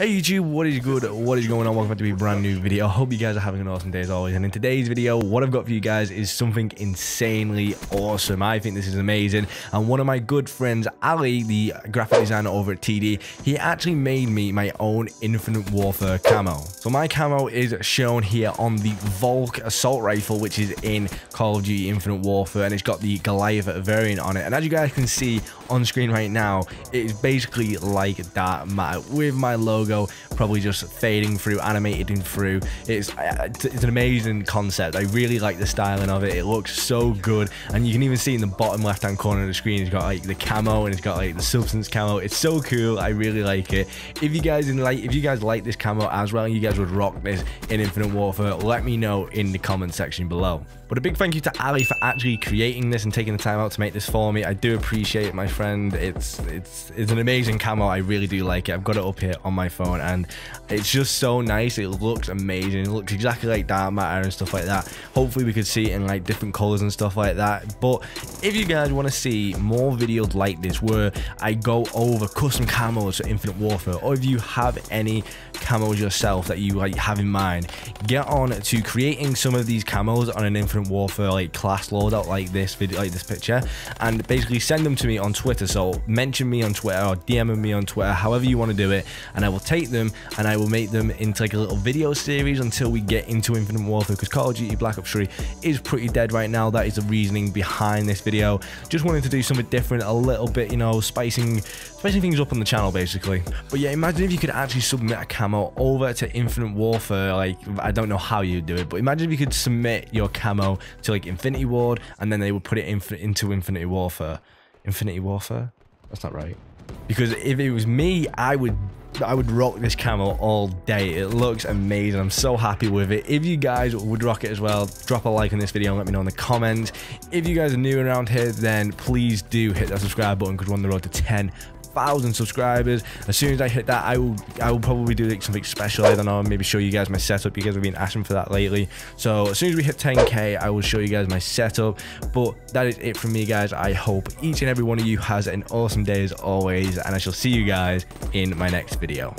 Hey YouTube, what is good? What is going on? Welcome back to a brand new video. I hope you guys are having an awesome day as always. And in today's video, what I've got for you guys is something insanely awesome. I think this is amazing. And one of my good friends, Ali, the graphic designer over at TD, he actually made me my own Infinite Warfare camo. So my camo is shown here on the Volk Assault Rifle, which is in Call of Duty Infinite Warfare, and it's got the Goliath variant on it. And as you guys can see on screen right now, it is basically like Dark Matter with my logo probably just fading through, animating through. It's an amazing concept. I really like the styling of it. It looks so good, and you can even see in the bottom left hand corner of the screen it's got like the camo and it's got like the substance camo. It's so cool. I really like it. If you guys like this camo as well and you guys would rock this in Infinite Warfare, let me know in the comment section below. But a big thank you to Ali for actually creating this and taking the time out to make this for me. I do appreciate it, my friend. It's an amazing camo. I really do like it. I've got it up here on my phone and it's just so nice. It looks amazing. It looks exactly like Dark Matter and stuff like that. Hopefully we could see it in like different colors and stuff like that. But if you guys want to see more videos like this where I go over custom camos for Infinite Warfare, or if you have any camos yourself that you like have in mind, get on to creating some of these camos on an Infinite Warfare like class loadout like this video, like this picture, and basically send them to me on Twitter. So mention me on Twitter or DM me on Twitter, however you want to do it, and I will take them and I will make them into like a little video series until we get into Infinite Warfare, because Call of Duty Black Ops 3 is pretty dead right now. That is the reasoning behind this video. Just wanted to do something different, a little bit, you know, spicing things up on the channel basically. But yeah, imagine if you could actually submit a camo over to Infinite Warfare. Like, I don't know how you do it, but imagine if you could submit your camo to like Infinity Ward and then they would put it into Infinity Warfare. Infinity Warfare? That's not right. Because if it was me, I would rock this camo all day. It looks amazing. I'm so happy with it. If you guys would rock it as well, drop a like on this video and let me know in the comments. If you guys are new around here, then please do hit that subscribe button, because we're on the road to 10,000 subscribers. As soon as I hit that, I will probably do like something special. I don't know, maybe show you guys my setup. You guys have been asking for that lately. So as soon as we hit 10k, I will show you guys my setup. But that is it from me, guys. I hope each and every one of you has an awesome day as always, and I shall see you guys in my next video.